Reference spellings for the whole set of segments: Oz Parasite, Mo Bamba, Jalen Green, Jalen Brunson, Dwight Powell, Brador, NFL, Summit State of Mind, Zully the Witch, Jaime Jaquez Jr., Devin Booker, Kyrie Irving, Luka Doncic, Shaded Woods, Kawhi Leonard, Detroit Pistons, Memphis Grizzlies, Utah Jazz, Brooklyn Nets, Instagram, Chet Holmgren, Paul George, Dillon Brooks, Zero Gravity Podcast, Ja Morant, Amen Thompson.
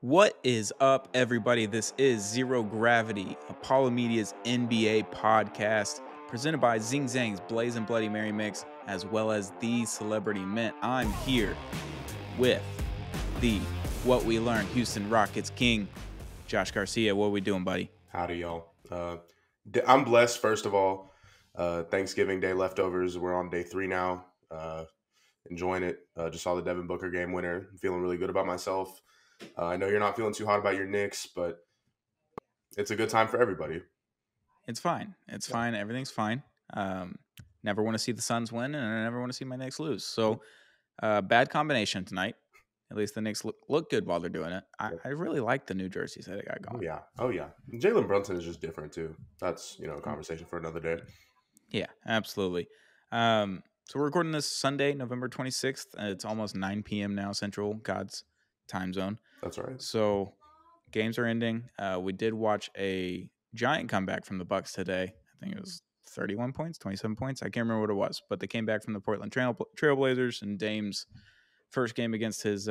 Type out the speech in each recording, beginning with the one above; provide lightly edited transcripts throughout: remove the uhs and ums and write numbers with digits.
What is up, everybody? This is Zero Gravity, Apollo Media's NBA podcast, presented by Zing Zang's Blazin' Bloody Mary Mix, as well as the Celebrity Mint. I'm here with the What We Learned Houston Rockets king, Josh Garcia. What are we doing, buddy? Howdy, y'all. I'm blessed, first of all. Thanksgiving Day leftovers. We're on day 3 now. Enjoying it. Just saw the Devin Booker game winner. I'm feeling really good about myself. I know you're not feeling too hot about your Knicks, but it's a good time for everybody. It's fine. It's fine. Everything's fine. Never want to see the Suns win, and I never want to see my Knicks lose. So, bad combination tonight. At least the Knicks look good while they're doing it. I really like the new jerseys that they got going. Yeah. Oh, yeah. Jalen Brunson is just different, too. That's, you know, a conversation for another day. Yeah, absolutely. So, we're recording this Sunday, November 26th. It's almost 9 p.m. now, Central. God's time zone. That's right. So games are ending. We did watch a giant comeback from the Bucks today. I think it was 31 points, 27 points. I can't remember what it was, but they came back from the Portland Trailblazers and Dame's first game against his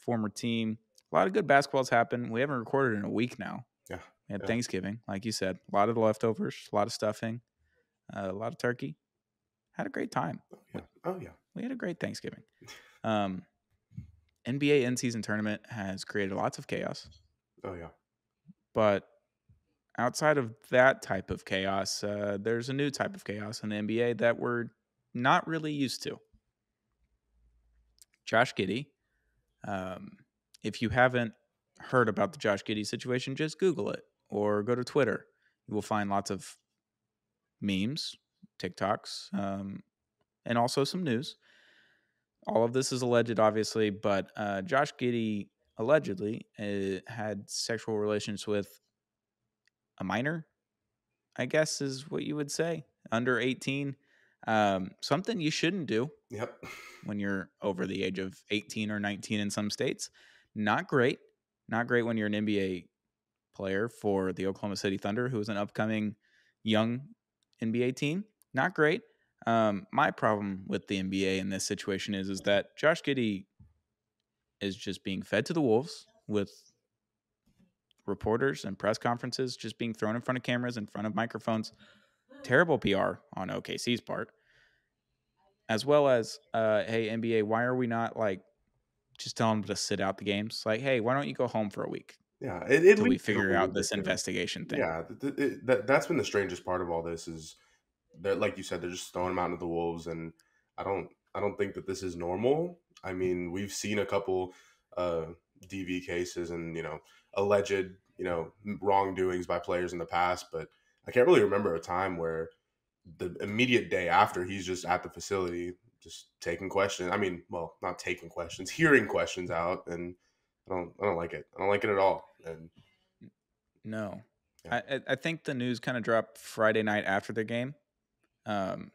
former team. A lot of good basketballs happened. We haven't recorded in a week now. Yeah. We had Thanksgiving, like you said. A lot of the leftovers, a lot of stuffing, a lot of turkey. Had a great time. Oh yeah. We had a great Thanksgiving. NBA in-season tournament has created lots of chaos. Oh, yeah. But outside of that type of chaos, there's a new type of chaos in the NBA that we're not really used to. Josh Giddey. If you haven't heard about the Josh Giddey situation, just Google it or go to Twitter. You will find lots of memes, TikToks, and also some news. All of this is alleged, obviously, but Josh Giddey allegedly had sexual relations with a minor, I guess is what you would say, under 18. Something you shouldn't do. Yep. When you're over the age of 18 or 19 in some states. Not great. Not great when you're an NBA player for the Oklahoma City Thunder, who is an upcoming young NBA team. Not great. My problem with the NBA in this situation is that Josh Giddey is just being fed to the wolves with reporters and press conferences, just being thrown in front of cameras, in front of microphones. Terrible PR on OKC's part, as well as, hey, NBA, why are we not like just telling them to sit out the games? Like, hey, why don't you go home for a week? Yeah, until we figure out this investigation thing. Yeah, that's been the strangest part of all this is. They're, like you said, they're just throwing them out to the wolves, and I don't think that this is normal. I mean, we've seen a couple DV cases and, you know, alleged, you know, wrongdoings by players in the past, but I can't really remember a time where the immediate day after he's just at the facility just taking questions. I mean, well, not taking questions, hearing questions out, and I don't like it. I don't like it at all. And no, yeah. I think the news kind of dropped Friday night after the game.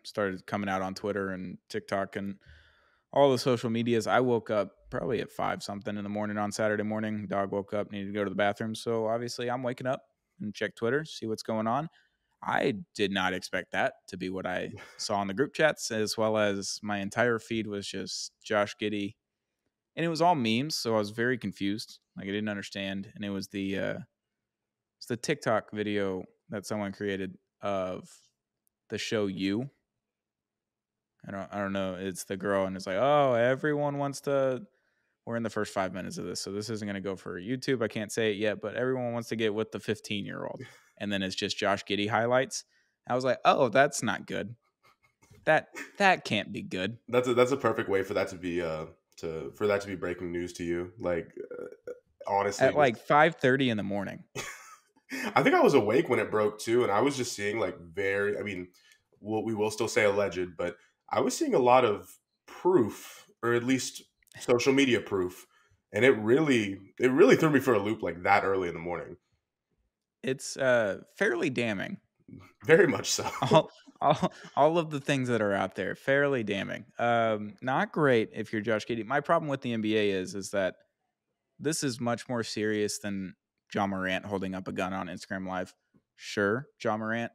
Started coming out on Twitter and TikTok and all the social medias. I woke up probably at 5-something in the morning on Saturday morning. Dog woke up, needed to go to the bathroom. So obviously I'm waking up and check Twitter, see what's going on. I did not expect that to be what I saw in the group chats, as well as my entire feed was just Josh Giddey. And it was all memes, so I was very confused. Like, I didn't understand. And it was the TikTok video that someone created of the show You. I don't know. It's the girl, and it's like, oh, everyone wants to. We're in the first 5 minutes of this, so this isn't going to go for YouTube. I can't say it yet, but everyone wants to get with the 15-year-old, and then it's just Josh Giddey highlights. I was like, oh, that's not good. That can't be good. That's a perfect way for that to be for that to be breaking news to you. Like, honestly, at like 5:30 in the morning. I think I was awake when it broke too, and I was just seeing like very, I mean, we will still say alleged, but I was seeing a lot of proof, or at least social media proof, and it really threw me for a loop like that early in the morning. It's fairly damning. Very much so. all of the things that are out there, fairly damning. Not great if you're Josh Giddey. My problem with the NBA is that this is much more serious than Ja Morant holding up a gun on Instagram Live. Sure, Ja Morant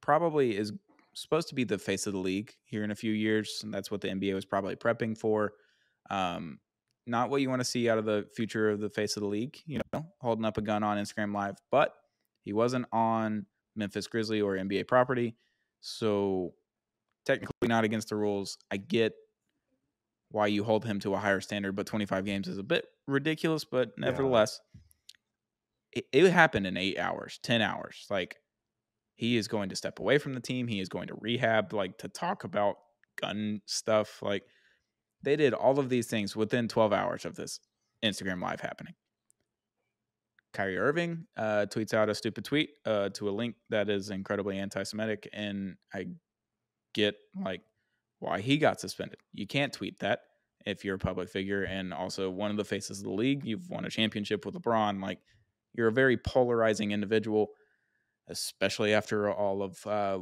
probably is supposed to be the face of the league here in a few years, and that's what the NBA was probably prepping for. Not what you want to see out of the future of the face of the league, you know, holding up a gun on Instagram Live, but he wasn't on Memphis Grizzly or NBA property, so technically not against the rules. I get why you hold him to a higher standard, but 25 games is a bit ridiculous, but nevertheless, it happened in 8 hours, 10 hours. Like, he is going to step away from the team. He is going to rehab, like, to talk about gun stuff. Like, they did all of these things within 12 hours of this Instagram Live happening. Kyrie Irving tweets out a stupid tweet to a link that is incredibly anti-Semitic, and I get, like, why he got suspended. You can't tweet that if you're a public figure and also one of the faces of the league. You've won a championship with LeBron. Like, you're a very polarizing individual, especially after all of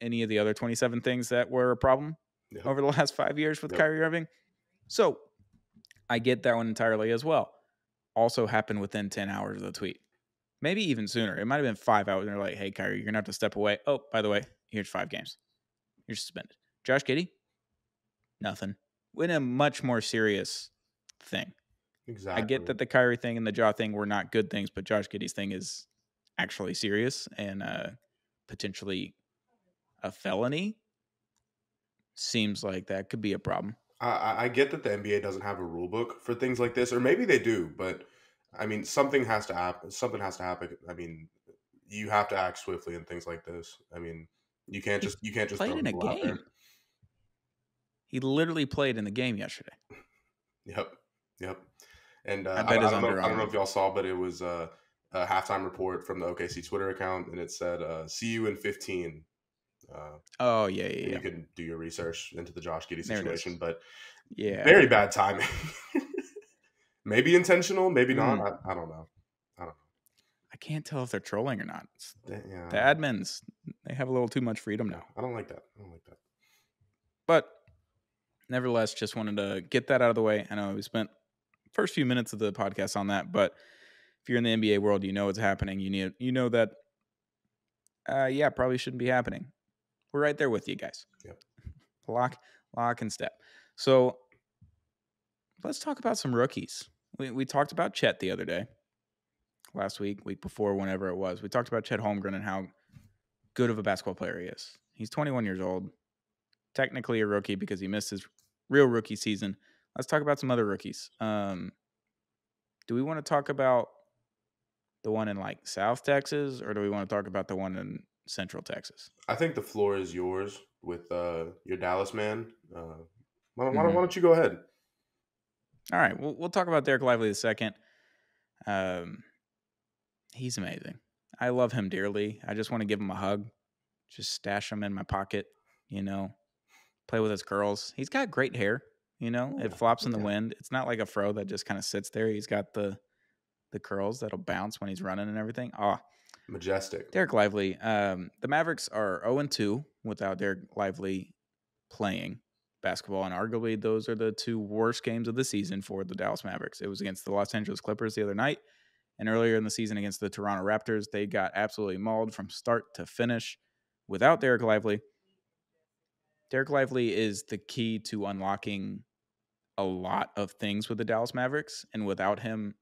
any of the other 27 things that were a problem over the last 5 years with Kyrie Irving. So I get that one entirely as well. Also happened within 10 hours of the tweet. Maybe even sooner. It might have been 5 hours. And they're like, hey, Kyrie, you're going to have to step away. Oh, by the way, here's 5 games. You're suspended. Josh Giddey? Nothing. Went a much more serious thing. Exactly. I get that the Kyrie thing and the Ja thing were not good things, but Josh Giddey's thing is actually serious and potentially a felony. Seems like that could be a problem. I get that the NBA doesn't have a rule book for things like this, or maybe they do, but I mean, something has to happen. Something has to happen. I mean, you have to act swiftly in things like this. I mean, you can't just played in a game. He literally played in the game yesterday. Yep. And I don't know if y'all saw, but it was a halftime report from the OKC Twitter account, and it said, "See you in 15." Oh yeah. You can do your research into the Josh Giddey situation, but very bad timing. Maybe intentional, maybe not. I don't know. I can't tell if they're trolling or not. The admins, they have a little too much freedom now. I don't like that. But nevertheless, just wanted to get that out of the way. I know we spent the first few minutes of the podcast on that, but if you're in the NBA world, you know what's happening. You know that. Probably shouldn't be happening. We're right there with you guys. Yep. Lock and step. So let's talk about some rookies. We talked about Chet the other day, last week, week before, whenever it was. We talked about Chet Holmgren and how good of a basketball player he is. He's 21 years old, technically a rookie because he missed his real rookie season. Let's talk about some other rookies. Do we want to talk about the one in like South Texas, or do we want to talk about the one in Central Texas? I think the floor is yours with your Dallas man. Why don't you go ahead? All right. We'll talk about Derek Lively in a second. He's amazing. I love him dearly. I just want to give him a hug. Just stash him in my pocket, you know, play with his curls. He's got great hair, you know. It flops in the wind. It's not like a fro that just kind of sits there. He's got the curls that'll bounce when he's running and everything. Majestic. Derek Lively. The Mavericks are 0-2 without Derek Lively playing basketball, and arguably those are the 2 worst games of the season for the Dallas Mavericks. It was against the Los Angeles Clippers the other night, and earlier in the season against the Toronto Raptors, they got absolutely mauled from start to finish without Derek Lively. Derek Lively is the key to unlocking a lot of things with the Dallas Mavericks, and without him,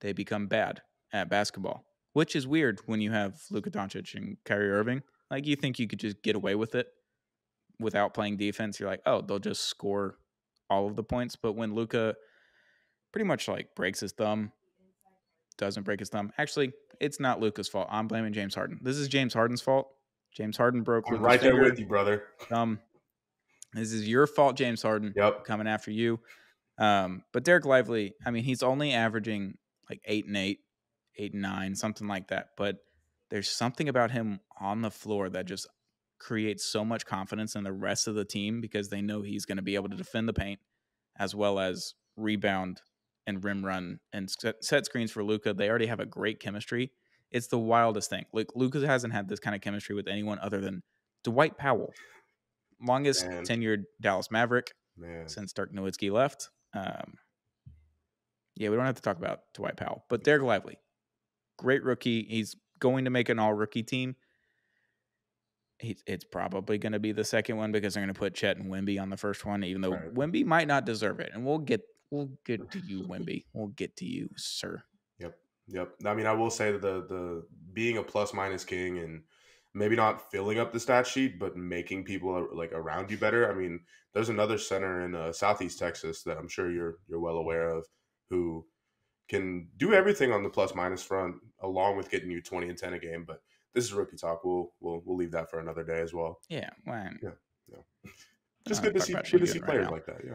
they become bad at basketball, which is weird when you have Luka Doncic and Kyrie Irving. Like, you think you could just get away with it without playing defense. You're like, oh, they'll just score all of the points. But when Luka pretty much like doesn't break his thumb. Actually, it's not Luka's fault. I'm blaming James Harden. This is James Harden's fault. James Harden broke. I'm right there with you, brother. This is your fault, James Harden. Yep. Coming after you. But Derek Lively, I mean, he's only averaging like 8 and 8, 8 and 9, something like that. But there's something about him on the floor that just creates so much confidence in the rest of the team because they know he's going to be able to defend the paint as well as rebound and rim run and set screens for Luka. They already have a great chemistry. It's the wildest thing. Like, Luka hasn't had this kind of chemistry with anyone other than Dwight Powell, longest tenured Dallas Maverick since Dirk Nowitzki left. We don't have to talk about Dwight Powell, but Derek Lively, great rookie. He's going to make an all-rookie team. It's probably going to be the second one because they're going to put Chet and Wemby on the first one, even though Wemby might not deserve it. And we'll get We'll get to you, Wemby. We'll get to you, sir. Yep. I mean, I will say that the being a plus-minus king and maybe not filling up the stat sheet, but making people like around you better. I mean, there's another center in Southeast Texas that I'm sure you're well aware of who can do everything on the plus-minus front, along with getting you 20 and 10 a game. But this is rookie talk. We'll leave that for another day as well. Yeah. When... Yeah. Just good to see players right like that. Yeah.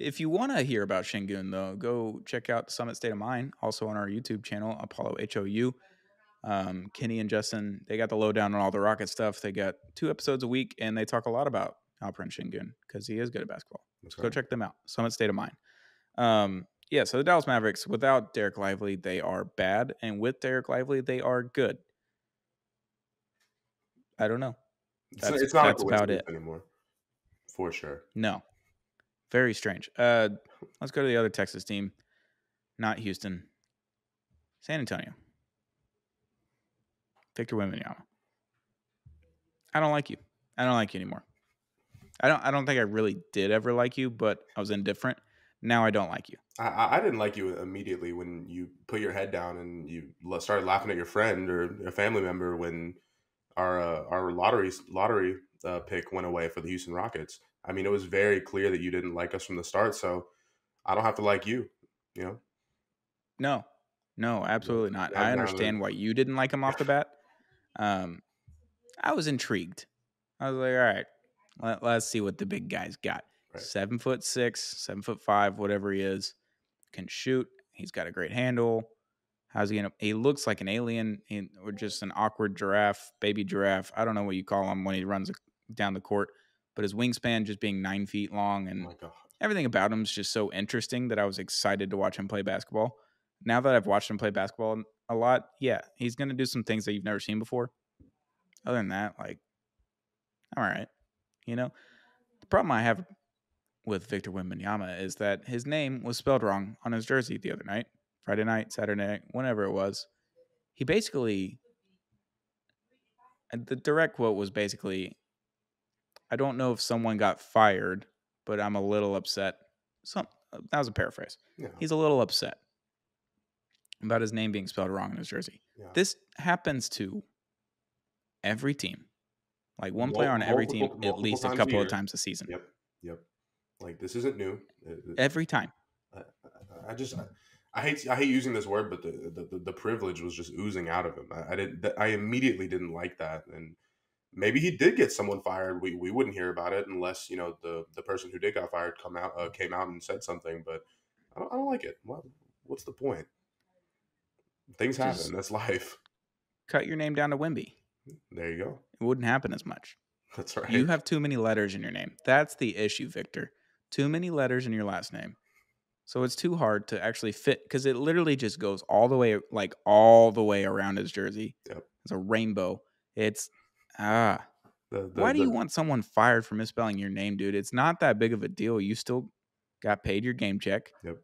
If you want to hear about Shingun, though, go check out Summit State of Mind, also on our YouTube channel, Apollo HOU. Kenny and Justin, they got the lowdown on all the Rocket stuff. They got 2 episodes a week, and they talk a lot about Alperen Şengün because he is good at basketball. So go check them out, Summit State of Mind. So the Dallas Mavericks, without Derek Lively, they are bad, and with Derek Lively, they are good. I don't know. That's about it anymore, for sure. No. Very strange. Let's go to the other Texas team, not Houston. San Antonio. Victor Wembanyama. I don't like you anymore. I don't think I really did ever like you, but I was indifferent. Now I don't like you. I didn't like you immediately when you put your head down and you started laughing at your friend or a family member when our lottery pick went away for the Houston Rockets. I mean, it was very clear that you didn't like us from the start, so I don't have to like you, you know? No, absolutely not. I understand why you didn't like him off the bat. I was intrigued. I was like, all right, let's see what the big guy's got. Right. 7'6", 7'5", whatever he is, can shoot. He's got a great handle. How's he gonna? He looks like an alien or just an awkward giraffe, baby giraffe. I don't know what you call him when he runs down the court. But his wingspan just being 9 feet long and everything about him is just so interesting that I was excited to watch him play basketball. Now that I've watched him play basketball a lot, yeah, he's going to do some things that you've never seen before. Other than that, like, all right. You know, the problem I have with Victor Wembanyama is that his name was spelled wrong on his jersey the other night, Friday night, Saturday night, whenever it was. He basically, the direct quote was basically, I don't know if someone got fired, but I'm a little upset. That was a paraphrase. Yeah. He's a little upset about his name being spelled wrong in his jersey. Yeah. This happens to every team. Like one player on every team at least a couple of times a season. Yep. Like this isn't new. Every time. I hate using this word, but the privilege was just oozing out of him. I immediately didn't like that. And maybe he did get someone fired. We wouldn't hear about it unless, you know, the person who did got fired came out and said something. But I don't like it. What's the point? Things happen. Just that's life. Cut your name down to Wemby. There you go. It wouldn't happen as much. That's right. You have too many letters in your name. That's the issue, Victor. Too many letters in your last name. So it's too hard to actually fit because it literally just goes all the way around his jersey. Yep. It's a rainbow. It's... Why do you want someone fired for misspelling your name, dude? It's not that big of a deal. You still got paid your game check. Yep.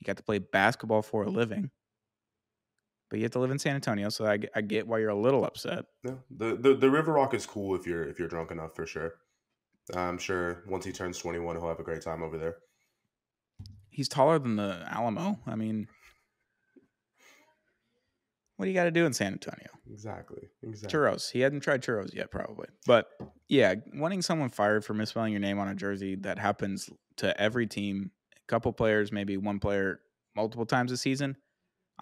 You got to play basketball for a living. But you have to live in San Antonio, so I get why you're a little upset. Yeah. The River Rock is cool if you're drunk enough, for sure. I'm sure once he turns 21, he'll have a great time over there. He's taller than the Alamo. I mean, what do you got to do in San Antonio? Exactly. Churros. He hadn't tried churros yet, probably. But, yeah, wanting someone fired for misspelling your name on a jersey, that happens to every team. A couple players, maybe one player, multiple times a season.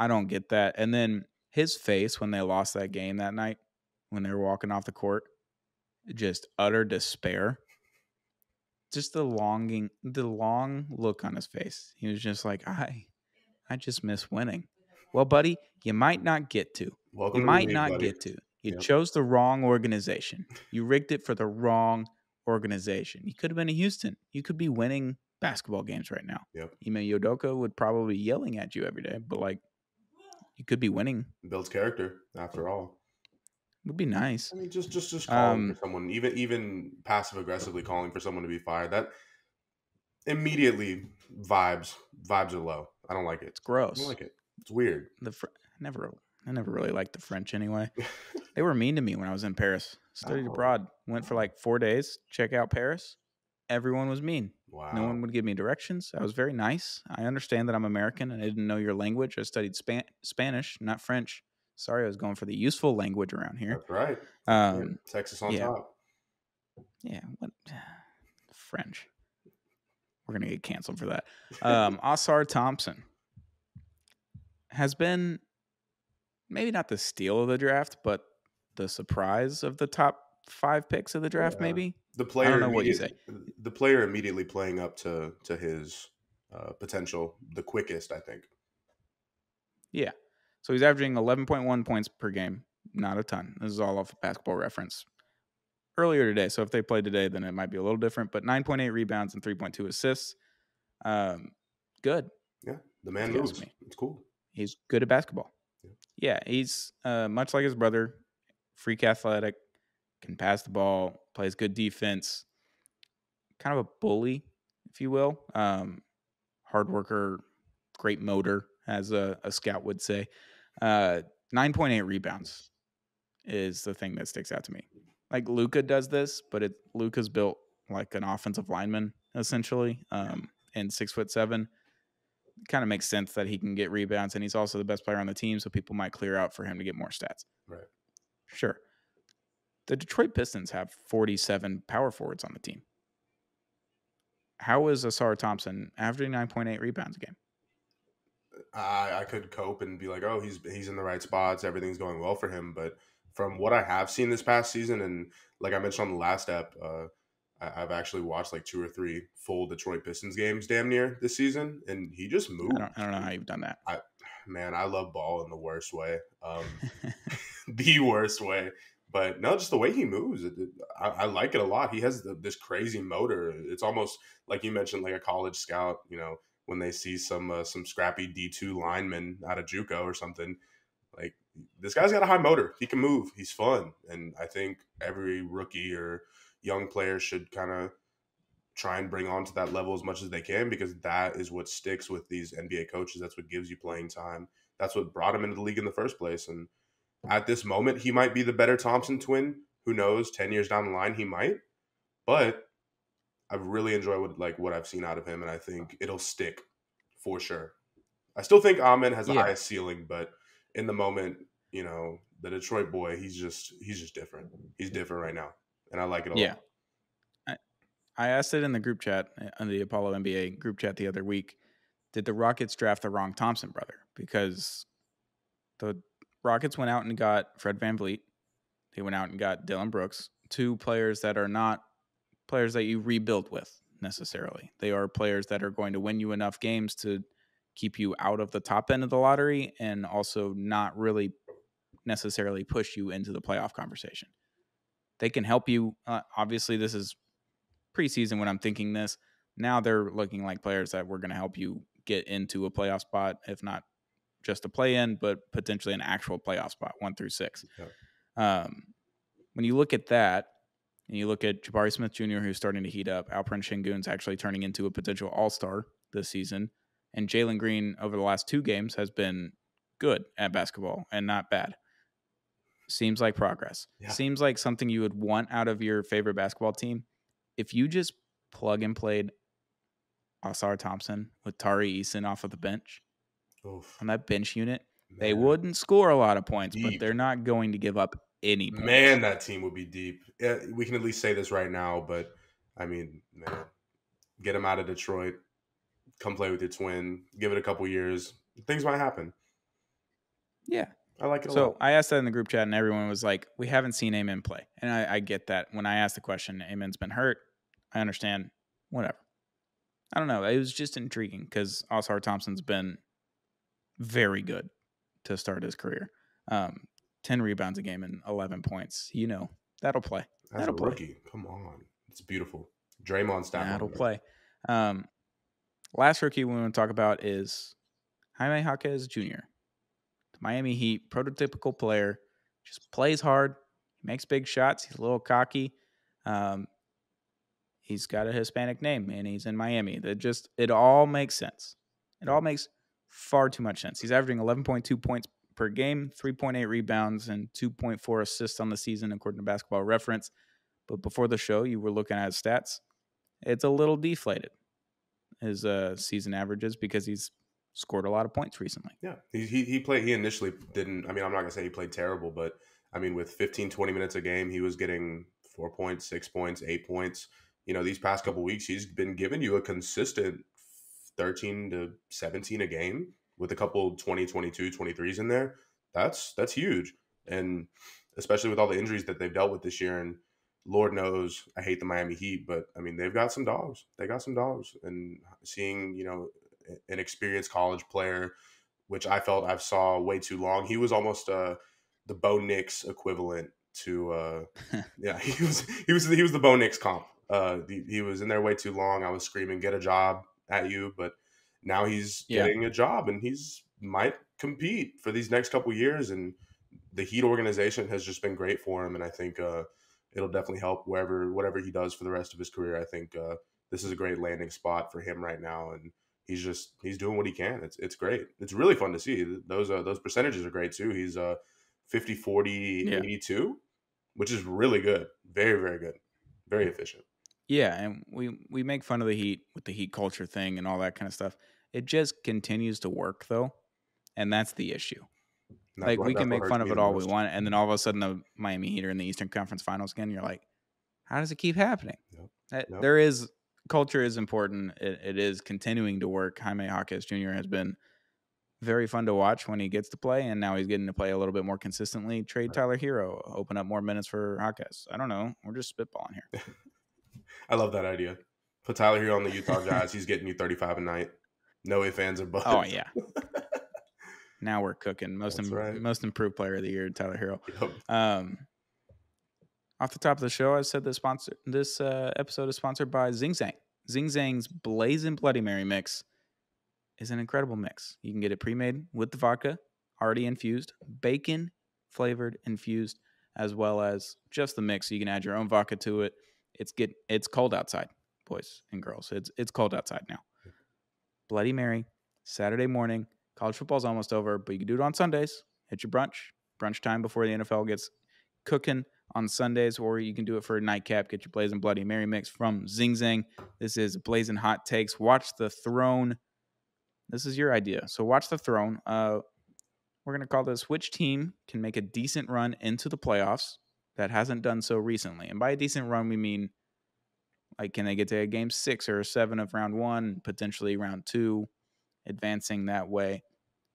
I don't get that. And then his face when they lost that game that night, when they were walking off the court, just utter despair. Just the long look on his face. He was just like, I just miss winning. Well, buddy, you might not get to. Welcome you might to not league, get to. You yep. chose the wrong organization. You rigged it for the wrong organization. You could have been in Houston. You could be winning basketball games right now. Yep. Ime Udoka would probably be yelling at you every day, but like you could be winning. It builds character, after all. It would be nice. I mean, just calling for someone, even passive aggressively calling for someone to be fired. That immediately vibes are low. I don't like it. It's gross. I don't like it. It's weird. I never really liked the French anyway. They were mean to me when I was in Paris. Studied abroad. Went for like 4 days. Check out Paris. Everyone was mean. Wow. No one would give me directions. I was very nice. I understand that I'm American and I didn't know your language. I studied Spanish, not French. Sorry, I was going for the useful language around here. That's right. Texas on top. Yeah. What? French. We're going to get canceled for that. Ausar Thompson has been maybe not the steal of the draft, but the surprise of the top 5 picks of the draft, maybe. The player, I don't know what you say. The player immediately playing up to his potential the quickest, I think. Yeah. So he's averaging 11.1 points per game. Not a ton. This is all off of Basketball Reference earlier today. So if they played today, then it might be a little different. But 9.8 rebounds and 3.2 assists. Good. Yeah. The man moves. It's cool. He's good at basketball. Yeah. He's much like his brother, freak athletic, can pass the ball, plays good defense, kind of a bully, if you will. Hard worker, great motor, as a scout would say. 9.8 rebounds is the thing that sticks out to me. Like Luka does this, but Luka's built like an offensive lineman, essentially, and 6'7". Kind of makes sense that he can get rebounds, and he's also the best player on the team, so people might clear out for him to get more stats. Right. Sure. The Detroit Pistons have 47 power forwards on the team. How is Ausar Thompson averaging 9.8 rebounds a game? I could cope and be like, oh, he's in the right spots. Everything's going well for him. But from what I have seen this past season, and like I mentioned on the last step, I've actually watched like 2 or 3 full Detroit Pistons games damn near this season, and he just moved. I don't know how you've done that. I love ball in the worst way. The worst way. But no, just the way he moves, I like it a lot. He has this crazy motor. It's almost like you mentioned, like a college scout, you know, when they see some scrappy D2 lineman out of JUCO or something. Like, this guy's got a high motor. He can move. He's fun. And I think every rookie or young player should kind of try and bring on to that level as much as they can, because that is what sticks with these NBA coaches. That's what gives you playing time. That's what brought him into the league in the first place. And at this moment, he might be the better Thompson twin. Who knows? 10 years down the line, he might. But I really enjoy what I've seen out of him, and I think it'll stick for sure. I still think Amen has the highest ceiling, but in the moment, you know, the Detroit boy, he's just different. He's different right now, and I like it a lot. Yeah, I asked it in the group chat, on the Apollo NBA group chat the other week. Did the Rockets draft the wrong Thompson brother? Because the Rockets went out and got Fred VanVleet. They went out and got Dillon Brooks, 2 players that are not players that you rebuild with necessarily. They are players that are going to win you enough games to keep you out of the top end of the lottery and also not really necessarily push you into the playoff conversation. They can help you. Obviously, this is preseason when I'm thinking this. Now they're looking like players that were going to help you get into a playoff spot, if not just a play-in, but potentially an actual playoff spot, 1 through 6. Okay. When you look at that, and you look at Jabari Smith Jr., who's starting to heat up, Alperen Şengün's actually turning into a potential all-star this season, and Jalen Green over the last 2 games has been good at basketball and not bad. Seems like progress. Yeah. Seems like something you would want out of your favorite basketball team. If you just plug and played Ausar Thompson with Tari Eason off of the bench, on that bench unit, man, they wouldn't score a lot of points, but they're not going to give up any points. Man, that team would be deep. We can at least say this right now, but, I mean, man, get him out of Detroit. Come play with your twin. Give it a couple years. Things might happen. Yeah. I like it a lot. So I asked that in the group chat, and everyone was like, we haven't seen Amen play. And I get that. When I asked the question, Amen's been hurt. I understand. Whatever. I don't know. It was just intriguing because Ausar Thompson's been – very good to start his career. 10 rebounds a game and 11 points. You know, that'll play. That'll play. Rookie. Come on. It's beautiful. Draymond's down. That'll play. Last rookie we want to talk about is Jaime Jaquez Jr. The Miami Heat, prototypical player. Just plays hard. Makes big shots. He's a little cocky. He's got a Hispanic name, and he's in Miami. It all makes sense. It all makes far too much sense. He's averaging 11.2 points per game, 3.8 rebounds, and 2.4 assists on the season, according to Basketball Reference. But before the show, you were looking at his stats. It's a little deflated. his season averages because he's scored a lot of points recently. Yeah, he played. He initially didn't. I mean, I'm not gonna say he played terrible, but I mean, with 15, 20 minutes a game, he was getting 4 points, 6 points, 8 points. You know, these past couple of weeks, he's been giving you a consistent 13 to 17 a game with a couple 20, 22, 23s in there. That's huge. And especially with all the injuries that they've dealt with this year. And Lord knows I hate the Miami Heat, but I mean, they've got some dogs. They got some dogs. And seeing, you know, an experienced college player, which I felt I've saw way too long. He was almost the Bo Nix equivalent to yeah, he was the Bo Nix comp. He was in there way too long. I was screaming, get a job at you, but now he's getting a job and he's might compete for these next couple years. And the Heat organization has just been great for him. And I think it'll definitely help whatever he does for the rest of his career. I think this is a great landing spot for him right now. And he's doing what he can. It's great. It's really fun to see. Those percentages are great too. He's 50, 40, 82, which is really good. Very, very good. Very efficient. Yeah, and we make fun of the Heat with the Heat culture thing and all that kind of stuff. It just continues to work, though, and that's the issue. Like, we can make fun of it all we want, and then all of a sudden the Miami Heat are in the Eastern Conference Finals again. You're like, how does it keep happening? Nope. There is – culture is important. It is continuing to work. Jaime Jaquez Jr. has been very fun to watch when he gets to play, and now he's getting to play a little bit more consistently. Trade Tyler Herro, open up more minutes for Jaquez. I don't know. We're just spitballing here. I love that idea. Put Tyler Herro on the Utah Jazz. He's getting you 35 a night. No ifs, ands, or buts. Oh, yeah. Now we're cooking. Most improved player of the year, Tyler Herro. Yep. Off the top of the show, I said this episode is sponsored by Zing Zang. Zing Zang's Blazin' Bloody Mary mix is an incredible mix. You can get it pre-made with the vodka, already infused, bacon flavored infused, as well as just the mix. You can add your own vodka to it. It's cold outside, boys and girls. It's cold outside now. Bloody Mary, Saturday morning. College football's almost over, but you can do it on Sundays. Hit your brunch time before the NFL gets cooking on Sundays, or you can do it for a nightcap. Get your Blazin' Bloody Mary mix from Zing Zang. This is Blazin' Hot Takes. Watch the Throne. This is your idea. So watch the Throne. We're going to call this which team can make a decent run into the playoffs that hasn't done so recently. And by a decent run, we mean, like, can they get to a game 6 or 7 of round 1, potentially round 2, advancing that way.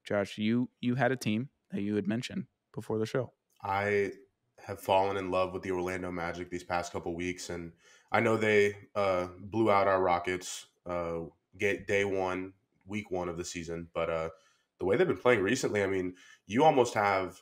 Josh, you had a team that you had mentioned before the show. I have fallen in love with the Orlando Magic these past couple weeks, and I know they blew out our Rockets week 1 of the season, but the way they've been playing recently, I mean, you almost have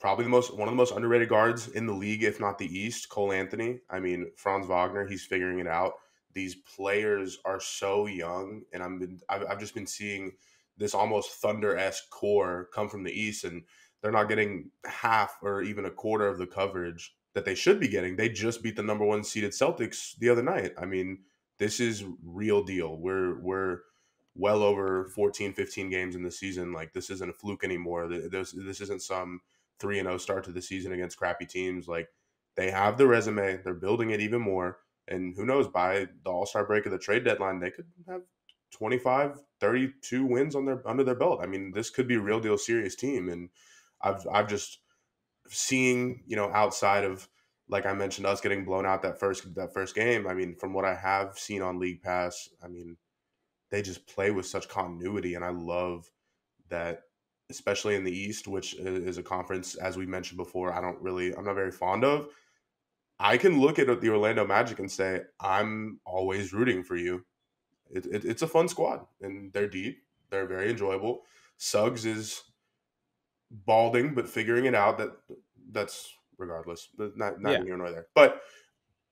probably one of the most underrated guards in the league, if not the East, Cole Anthony. I mean, Franz Wagner, he's figuring it out. These players are so young, and I've just been seeing this almost Thunder-esque core come from the East, and they're not getting half or even a quarter of the coverage that they should be getting. They just beat the number 1 seeded Celtics the other night. I mean, this is real deal. We're well over 14, 15 games in the season. Like, this isn't a fluke anymore. This isn't some 3-0 start to the season against crappy teams. Like, they have the resume. They're building it even more. And who knows, by the All-Star break of the trade deadline, they could have 25, 32 wins under their belt. I mean, this could be a real deal serious team. And I've just seeing, you know, outside of, like I mentioned, us getting blown out that first game. I mean, from what I have seen on League Pass, I mean, they just play with such continuity. And I love that, especially in the East, which is a conference, as we mentioned before, I'm not very fond of. I can look at the Orlando Magic and say, I'm always rooting for you. It's a fun squad, and they're deep. They're very enjoyable. Suggs is balding, but figuring it out. That's regardless. Not in Illinois there. But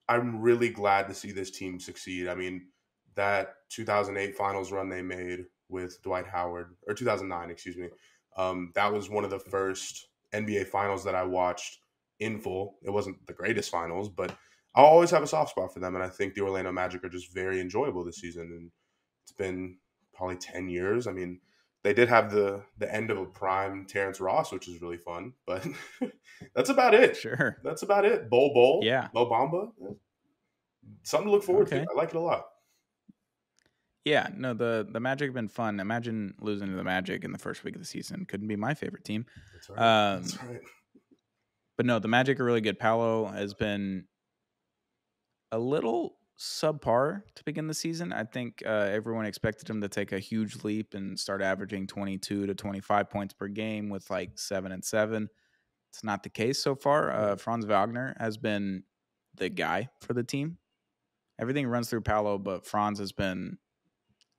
I'm really glad to see this team succeed. I mean, that 2008 finals run they made with Dwight Howard, or 2009, excuse me. That was one of the first NBA finals that I watched in full. It wasn't the greatest finals, but I'll always have a soft spot for them. And I think the Orlando Magic are just very enjoyable this season. And it's been probably 10 years. I mean, they did have the end of a prime Terrence Ross, which is really fun, but that's about it. Sure. That's about it. Bol. Yeah. Mo Bamba. Something to look forward to. I like it a lot. Yeah, no, the Magic have been fun. Imagine losing to the Magic in the first week of the season. Couldn't be my favorite team. That's right. That's right. But no, the Magic are really good. Paolo has been a little subpar to begin the season. I think everyone expected him to take a huge leap and start averaging 22 to 25 points per game with like 7 and 7. It's not the case so far. Franz Wagner has been the guy for the team. Everything runs through Paolo, but Franz has been,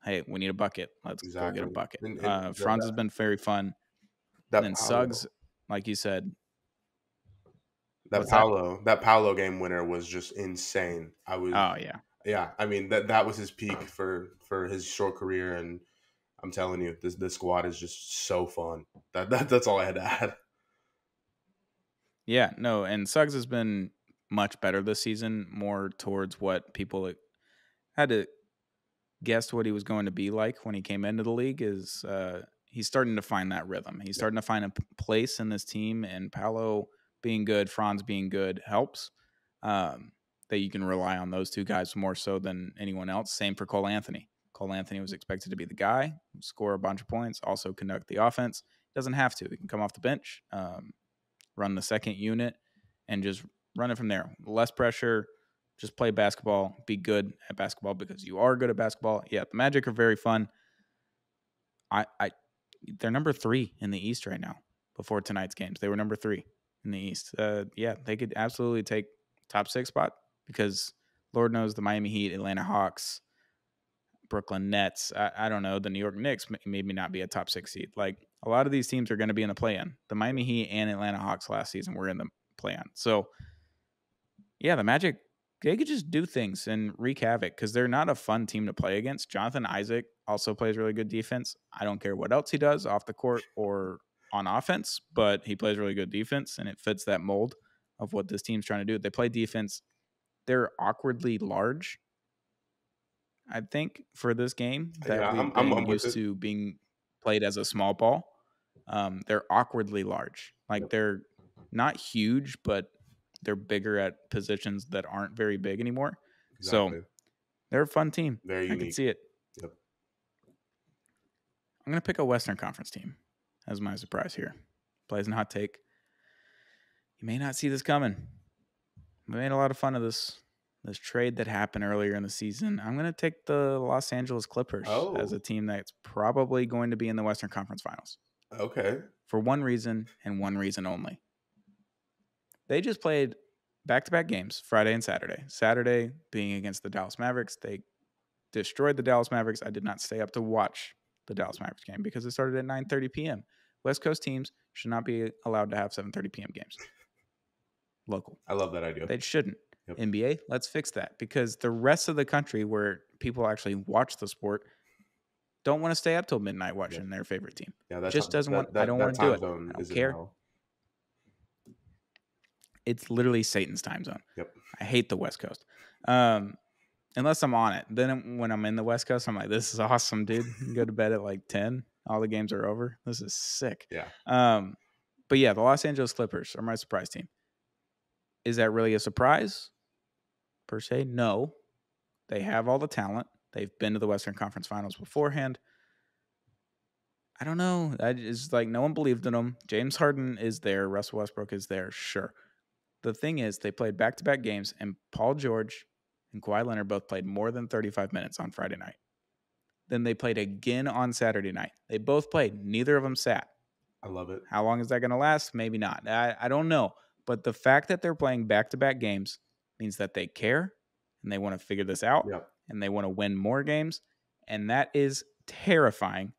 hey, we need a bucket. Let's go get a bucket. And Franz has been very fun. And then Suggs, like you said, That Paolo game winner was just insane. Yeah. I mean that was his peak for his short career, and I'm telling you, this squad is just so fun. That's all I had to add. Yeah, no, and Suggs has been much better this season, more towards what people had to guess what he was going to be like when he came into the league. Is he's starting to find that rhythm. He's starting to find a place in this team, and Paolo being good, Franz being good helps. That you can rely on those two guys more so than anyone else. Same for Cole Anthony. Cole Anthony was expected to be the guy, score a bunch of points, also conduct the offense. Doesn't have to. He can come off the bench, run the second unit, and just run it from there. Less pressure, just play basketball, be good at basketball because you are good at basketball. Yeah, the Magic are very fun. They're number 3 in the East right now. Before tonight's games, they were number 3. In the East. Yeah, they could absolutely take top 6 spot because Lord knows the Miami Heat, Atlanta Hawks, Brooklyn Nets, I don't know, the New York Knicks maybe not be a top 6 seed. Like a lot of these teams are going to be in the play-in. The Miami Heat and Atlanta Hawks last season were in the play-in. So yeah, the Magic, they could just do things and wreak havoc because they're not a fun team to play against. Jonathan Isaac also plays really good defense. I don't care what else he does off the court or on offense, but he plays really good defense, and it fits that mold of what this team's trying to do. They play defense. They're awkwardly large, I think, for this game that I'm used to being played as a small ball. They're awkwardly large. Like, they're not huge, but they're bigger at positions that aren't very big anymore. Exactly. So they're a fun team. Very unique. I can see it. Yep. I'm going to pick a Western Conference team as my surprise here. Plays and hot take. You may not see this coming. We made a lot of fun of this trade that happened earlier in the season. I'm going to take the Los Angeles Clippers as a team that's probably going to be in the Western Conference Finals. Okay. For one reason and one reason only. They just played back-to-back games Friday and Saturday. Saturday being against the Dallas Mavericks. They destroyed the Dallas Mavericks. I did not stay up to watch the Dallas Mavericks game because it started at 9:30 p.m. West Coast teams should not be allowed to have 7:30 p.m. games. Local. I love that idea. They shouldn't. Yep. NBA, let's fix that because the rest of the country where people actually watch the sport don't want to stay up till midnight watching their favorite team. Yeah, that just doesn't want. I don't want to do it. I don't care. It's literally Satan's time zone. Yep. I hate the West Coast. Unless I'm on it. Then when I'm in the West Coast, I'm like, this is awesome, dude. Go to bed at like 10. All the games are over. This is sick. Yeah. But yeah, the Los Angeles Clippers are my surprise team. Is that really a surprise? Per se, no. They have all the talent. They've been to the Western Conference Finals beforehand. I don't know. That is like no one believed in them. James Harden is there. Russell Westbrook is there. Sure. The thing is, they played back-to-back games, and Paul George and Kawhi Leonard both played more than 35 minutes on Friday night. Then they played again on Saturday night. They both played. Neither of them sat. I love it. How long is that going to last? Maybe not. I don't know. But the fact that they're playing back-to-back games means that they care and they want to figure this out and they want to win more games. And that is terrifying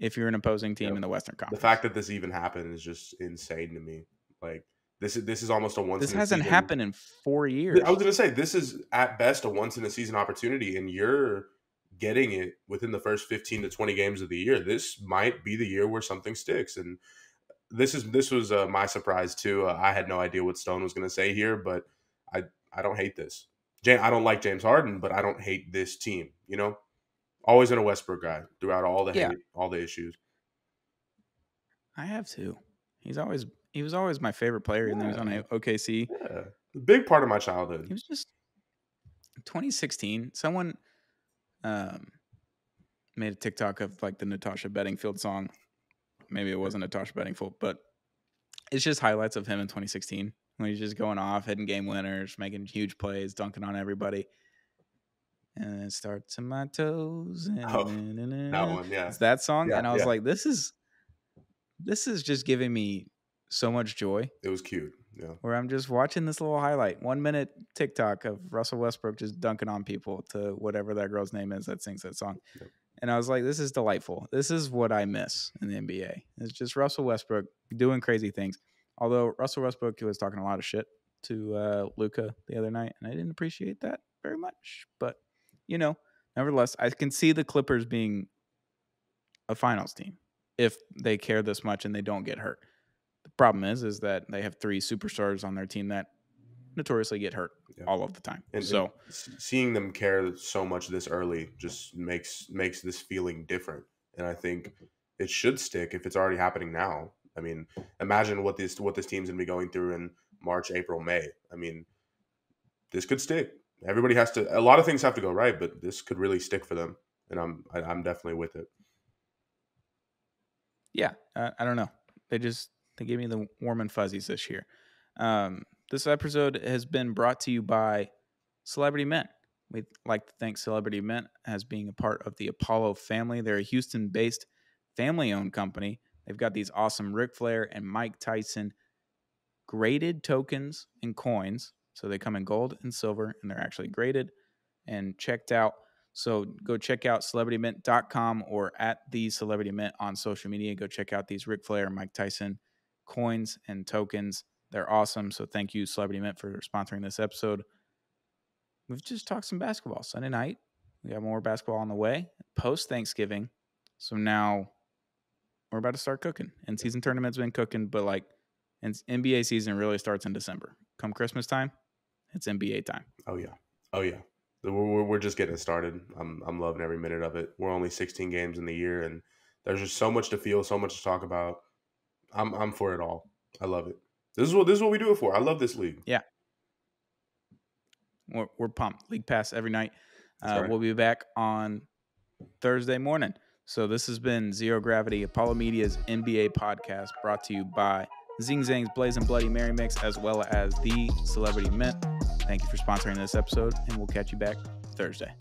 if you're an opposing team in the Western Conference. The fact that this even happened is just insane to me. Like, This is almost a once. This hasn't happened in 4 years. I was going to say this is at best a once in a season opportunity, and you're getting it within the first 15 to 20 games of the year. This might be the year where something sticks, and this was my surprise too. I had no idea what Stone was going to say here, but I don't hate this. I don't like James Harden, but I don't hate this team. You know, always been a Westbrook guy throughout all the hate, all the issues. I have to. He was always my favorite player, and then he was on OKC. Yeah. A big part of my childhood. He was just 2016. Someone made a TikTok of like the Natasha Bedingfield song. Maybe it wasn't Natasha Bedingfield, but it's just highlights of him in 2016 when he's just going off, hitting game winners, making huge plays, dunking on everybody. And it starts to my toes. And that one, yeah. It's that song. Yeah, and I was like, this is just giving me so much joy. It was cute. Yeah. Where I'm just watching this little highlight, 1 minute TikTok of Russell Westbrook just dunking on people to whatever that girl's name is that sings that song. Yep. And I was like, this is delightful. This is what I miss in the NBA. It's just Russell Westbrook doing crazy things. Although Russell Westbrook was talking a lot of shit to Luka the other night, and I didn't appreciate that very much. But, you know, nevertheless, I can see the Clippers being a finals team if they care this much and they don't get hurt. The problem is that they have three superstars on their team that notoriously get hurt all of the time. And so seeing them care so much this early just makes this feeling different. And I think it should stick if it's already happening now. I mean, imagine what this team's going to be going through in March, April, May. I mean, this could stick. Everybody has to – a lot of things have to go right, but this could really stick for them. And I'm definitely with it. Yeah, I don't know. They gave me the warm and fuzzies this year. This episode has been brought to you by Celebrity Mint. We'd like to thank Celebrity Mint as being a part of the Apollo family. They're a Houston-based family-owned company. They've got these awesome Ric Flair and Mike Tyson graded tokens and coins. So they come in gold and silver, and they're actually graded and checked out. So go check out CelebrityMint.com or at the Celebrity Mint on social media. Go check out these Ric Flair and Mike Tyson coins and tokens. They're awesome. So thank you, Celebrity Mint, for sponsoring this episode. We've just talked some basketball. Sunday night, we got more basketball on the way. Post-Thanksgiving. So now we're about to start cooking. And season tournament's been cooking, but like NBA season really starts in December. Come Christmas time, it's NBA time. Oh, yeah. Oh, yeah. We're just getting started. I'm loving every minute of it. We're only 16 games in the year, and there's just so much to feel, so much to talk about. I'm for it all. I love it. This is what we do it for. I love this league. Yeah, we're pumped. League Pass every night. Right. We'll be back on Thursday morning. So this has been Zero Gravity, Apollo Media's NBA podcast, brought to you by Zing Zang's Blazing Bloody Mary Mix, as well as the Celebrity Mint. Thank you for sponsoring this episode, and we'll catch you back Thursday.